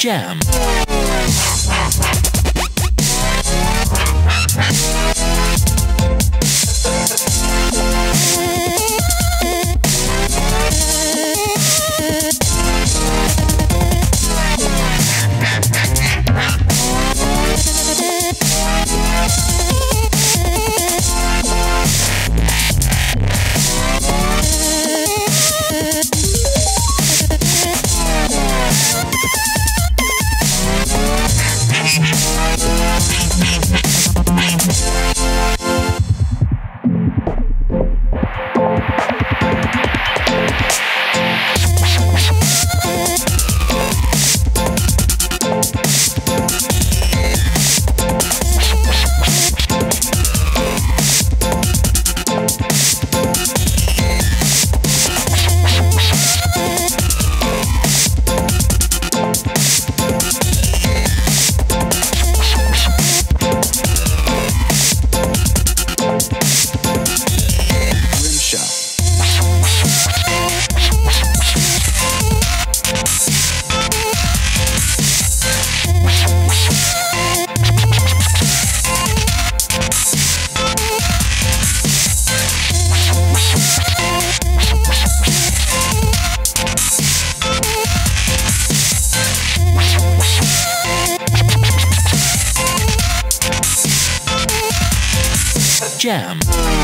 Jam. Jam.